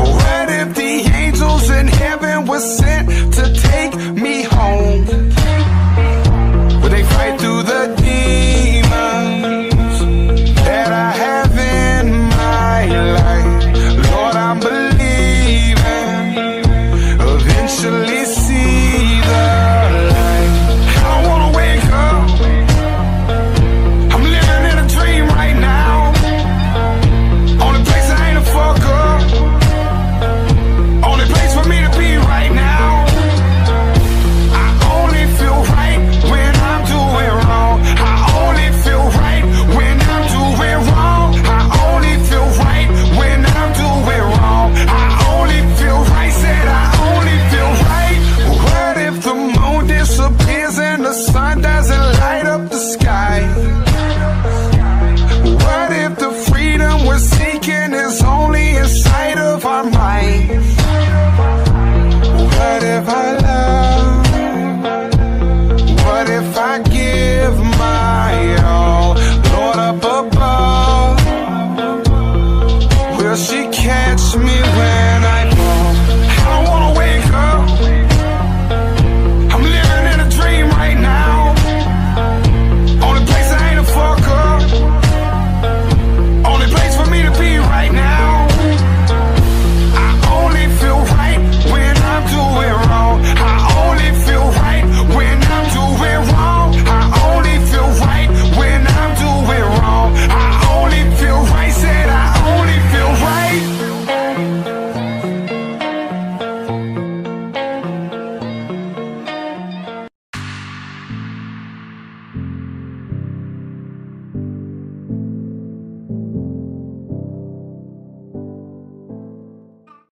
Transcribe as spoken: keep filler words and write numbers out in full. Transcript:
What if the angels in heaven were